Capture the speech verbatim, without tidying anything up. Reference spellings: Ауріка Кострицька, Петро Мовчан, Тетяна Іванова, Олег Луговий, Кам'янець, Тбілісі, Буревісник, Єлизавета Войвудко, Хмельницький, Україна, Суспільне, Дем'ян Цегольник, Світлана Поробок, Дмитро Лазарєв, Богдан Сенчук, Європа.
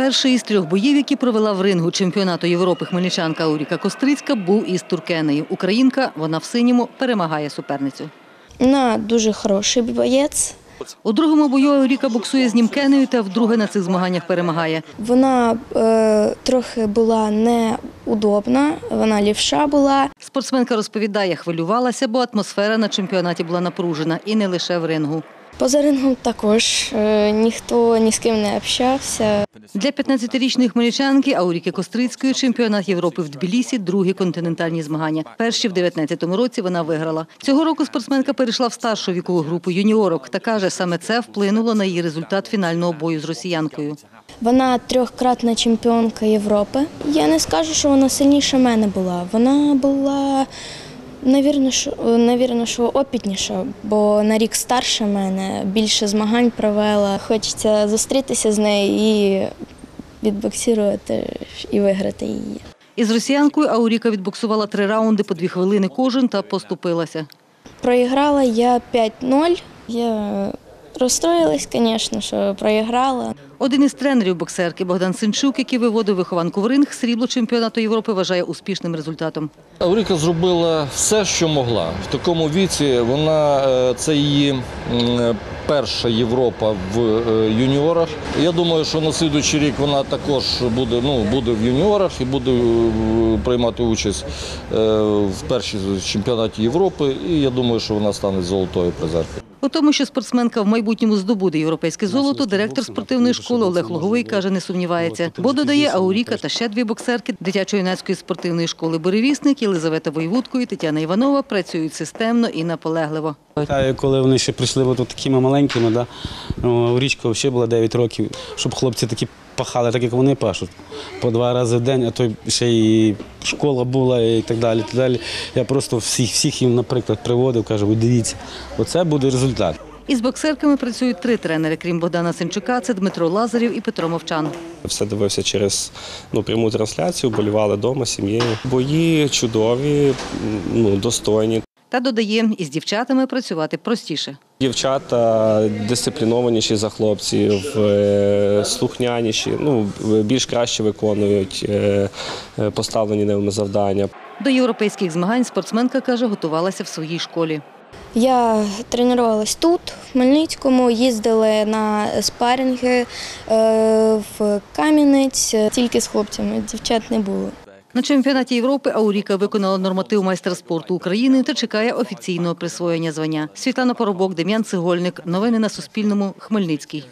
Перший із трьох боїв, які провела в рингу чемпіонату Європи хмельничанка Ауріка Кострицька, був із Туркенею. Українка, вона в синьому, перемагає суперницю. Вона дуже хороший боєць. У другому бою Ауріка боксує з німкенею та вдруге на цих змаганнях перемагає. Вона е, трохи була неудобна, вона лівша була. Спортсменка розповідає, хвилювалася, бо атмосфера на чемпіонаті була напружена і не лише в рингу. Поза рингом також ніхто ні з ким не спілкувався. Для п'ятнадцятирічної хмельничанки Ауріки Кострицької чемпіонат Європи в Тбілісі – другі континентальні змагання. Перші в дві тисячі дев'ятнадцятому році вона виграла. Цього року спортсменка перейшла в старшу вікову групу юніорок та каже, саме це вплинуло на її результат фінального бою з росіянкою. Вона трьохкратна чемпіонка Європи. Я не скажу, що вона сильніша мене була. Вона була... Навірно, що опитніша, бо на рік старше мене, більше змагань провела. Хочеться зустрітися з нею і відбоксувати, і виграти її. Із росіянкою Ауріка відбоксувала три раунди по дві хвилини кожен та поступилася. Проіграла я п'ять нуль. Я розстроїлась, звісно, що проіграла. Один із тренерів боксерки Богдан Сенчук, який виводив вихованку в ринг, срібло чемпіонату Європи вважає успішним результатом. Ауріка зробила все, що могла. В такому віці вона – це її перша Європа в юніорах. Я думаю, що на слідуючий рік вона також буде, ну, буде в юніорах і буде приймати участь в першій чемпіонаті Європи. І я думаю, що вона стане золотою призеркою. У тому, що спортсменка в майбутньому здобуде європейське золото, директор спортивної школи Олег Луговий каже, не сумнівається. Бо, додає, Ауріка та ще дві боксерки дитячо-юнацької спортивної школи «Буревісник» Єлизавета Войвудко і Тетяна Іванова працюють системно і наполегливо. Коли вони ще прийшли такими маленькими, Аурічка ще була дев'ять років, щоб хлопці такі пахали, так як вони пашуть, по два рази в день, а то ще і школа була і так далі. Так далі. Я просто всіх, всіх їм, наприклад, приводив, кажу, дивіться, оце буде результат. Із боксерками працюють три тренери, крім Богдана Сенчука, це Дмитро Лазарєв і Петро Мовчан. Все дивився через ну, пряму трансляцію, болівали вдома, сім'єю. Бої чудові, ну, достойні. Та додає, із дівчатами працювати простіше. Дівчата дисциплінованіші за хлопців, слухняніші, ну, більш краще виконують поставлені ними завдання. До європейських змагань спортсменка, каже, готувалася в своїй школі. Я тренувалася тут, в Хмельницькому, їздили на спарринги в Кам'янець, тільки з хлопцями, дівчат не було. На чемпіонаті Європи Ауріка виконала норматив майстра спорту України та чекає офіційного присвоєння звання. Світлана Поробок, Дем'ян Цегольник. Новини на Суспільному. Хмельницький.